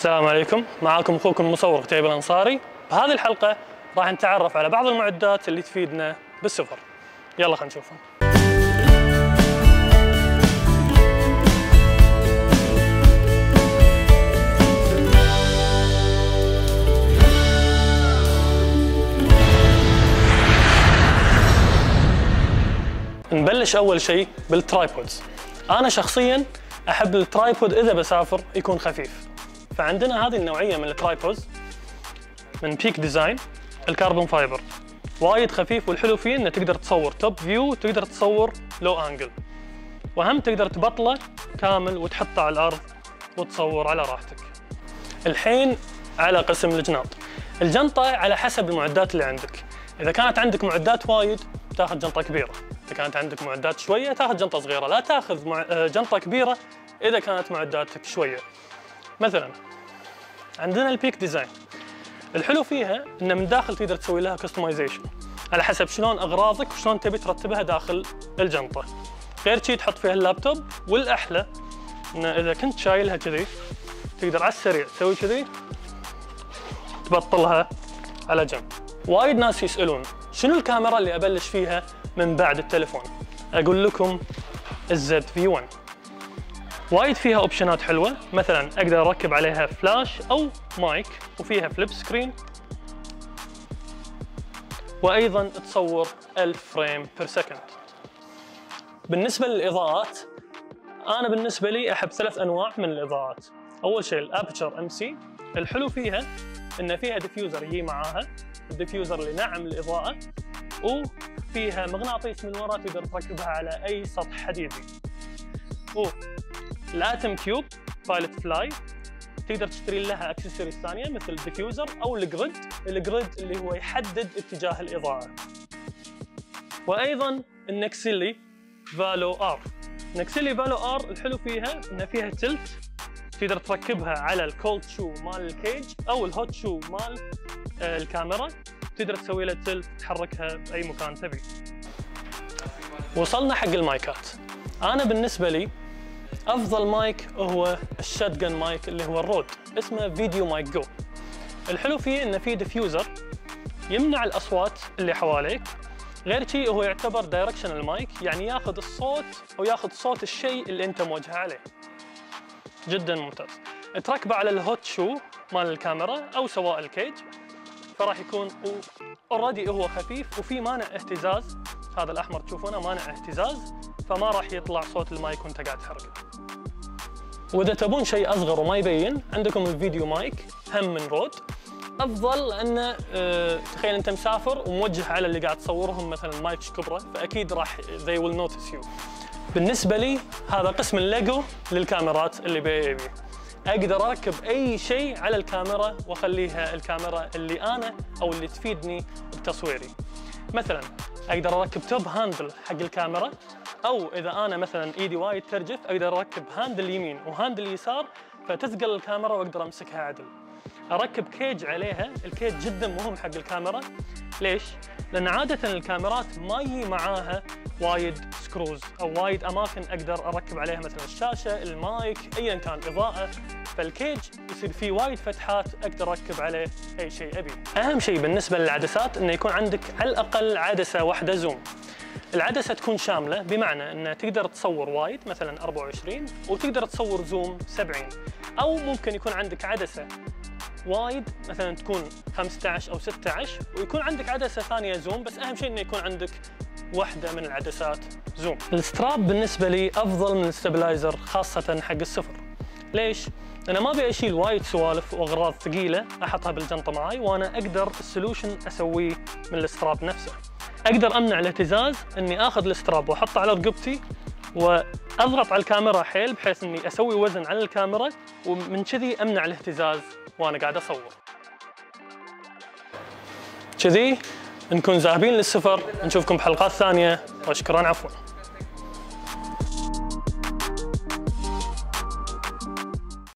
السلام عليكم، معاكم اخوكم المصور قتيبة الانصاري. بهذه الحلقة راح نتعرف على بعض المعدات اللي تفيدنا بالسفر. يلا خلينا نشوفهم. نبلش اول شيء بالترايبودز. انا شخصيا احب الترايبود اذا بسافر يكون خفيف، فعندنا هذه النوعيه من الترايبودز من بيك ديزاين، الكربون فايبر وايد خفيف، والحلو فيه انه تقدر تصور توب فيو وتقدر تصور لو انجل، وهم تقدر تبطله كامل وتحطه على الارض وتصور على راحتك. الحين على قسم الجناط. الجنطه على حسب المعدات اللي عندك، اذا كانت عندك معدات وايد تاخذ جنطه كبيره، اذا كانت عندك معدات شويه تاخذ جنطه صغيره، لا تاخذ جنطه كبيره اذا كانت معداتك شويه. مثلا عندنا البيك ديزاين، الحلو فيها ان من داخل تقدر تسوي لها كستمايزيشن على حسب شلون اغراضك وشلون تبي ترتبها داخل الجنطه. غير شي تحط فيها اللابتوب، والاحلى ان اذا كنت شايلها كذي تقدر على السريع تسوي كذي تبطلها على جنب. وايد ناس يسالون شنو الكاميرا اللي ابلش فيها من بعد التليفون؟ اقول لكم الZV-1 وايد فيها اوبشنات حلوه، مثلا اقدر اركب عليها فلاش او مايك، وفيها فليب سكرين، وايضا تصور 1000 فريم بير سكند. بالنسبه للاضاءات، انا بالنسبه لي احب ثلاث انواع من الاضاءات. اول شيء الابتشر MC، الحلو فيها ان فيها ديفيوزر يجي معاها، الديفيوزر اللي نعم الاضاءه، وفيها مغناطيس من وراء تقدر تركبها على اي سطح حديدي. الاتم كيوب بايلت فلاي تقدر تشتري لها اكسسوارز ثانيه مثل الديفيوزر او الجريد اللي هو يحدد اتجاه الاضاءه. وايضا النكسيلي فالو ار، الحلو فيها ان فيها تلت تقدر تركبها على الكولد شو مال الكيج او الهوت شو مال الكاميرا، تقدر تسوي لها تلت تحركها باي مكان تبي. وصلنا حق المايكات. انا بالنسبه لي افضل مايك هو الشاتجن مايك اللي هو الرود، اسمه فيديو مايك جو. الحلو فيه انه فيه ديفيوزر يمنع الاصوات اللي حواليك، غير شيء هو يعتبر دايركشنال مايك، يعني ياخذ الصوت وياخذ صوت الشيء اللي انت موجه عليه. جدا ممتاز. تركبه على الهوت شو مال الكاميرا او سواء الكيج، فراح يكون اوريدي هو خفيف وفي مانع اهتزاز، هذا الاحمر تشوفونه مانع اهتزاز، فما راح يطلع صوت المايك وانت قاعد تحركه. واذا تبون شيء اصغر وما يبين، عندكم الفيديو مايك هم من رود، افضل لانه تخيل انت مسافر وموجه على اللي قاعد تصورهم مثلا مايك كبره، فاكيد راح they will notice you. بالنسبه لي هذا قسم الليجو للكاميرات اللي بي اقدر اركب اي شيء على الكاميرا واخليها الكاميرا اللي انا او اللي تفيدني بتصويري. مثلا اقدر اركب توب هاندل حق الكاميرا، او اذا انا مثلا ايدي وايد ترجف اقدر اركب هاندل يمين وهاندل يسار فتثقل الكاميرا واقدر امسكها عدل. اركب كيج عليها، الكيج جدا مهم حق الكاميرا. ليش؟ لان عاده الكاميرات ما يجي معاها وايد سكروز او وايد اماكن اقدر اركب عليها مثلا الشاشه، المايك، ايا كان اضاءه، فالكيج يصير فيه وايد فتحات اقدر اركب عليه اي شيء ابي. اهم شيء بالنسبه للعدسات انه يكون عندك على الاقل عدسه واحده زوم. العدسه تكون شامله، بمعنى انه تقدر تصور وايد مثلا 24 وتقدر تصور زوم 70، او ممكن يكون عندك عدسه وايد مثلا تكون 15 او 16 ويكون عندك عدسه ثانيه زوم، بس اهم شيء انه يكون عندك واحده من العدسات زوم. الستراب بالنسبه لي افضل من الستابلايزر خاصه حق السفر. ليش؟ انا ما ابي اشيل وايد سوالف واغراض ثقيله احطها بالجنطه معي، وانا اقدر السولوشن اسويه من الستراب نفسه. اقدر امنع الاهتزاز اني اخذ الستراب واحطه على رقبتي واضغط على الكاميرا حيل بحيث اني اسوي وزن على الكاميرا، ومن كذي امنع الاهتزاز وانا قاعد اصور. كذي نكون ذاهبين للسفر، نشوفكم بحلقات ثانيه، وشكرا. عفوا.